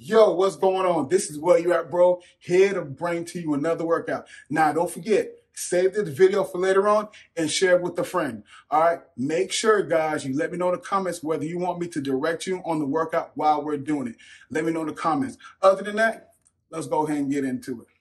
Yo, what's going on? This is Where You At, bro. Here to bring to you another workout. Now, don't forget, save this video for later on and share it with a friend. All right, make sure, guys, you let me know in the comments whether you want me to direct you on the workout while we're doing it. Let me know in the comments. Other than that, let's go ahead and get into it.